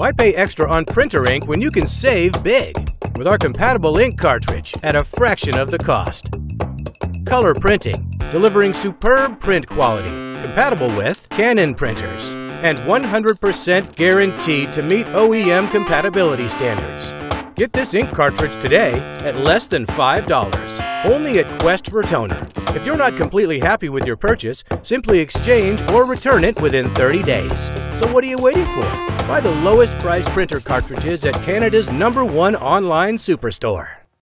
Why pay extra on printer ink when you can save big with our compatible ink cartridge at a fraction of the cost? Color printing, delivering superb print quality, compatible with Canon printers, and 100% guaranteed to meet OEM compatibility standards. Get this ink cartridge today at less than $5, only at Quest for Toner. If you're not completely happy with your purchase, simply exchange or return it within 30 days. So what are you waiting for? Buy the lowest priced printer cartridges at Canada's #1 online superstore.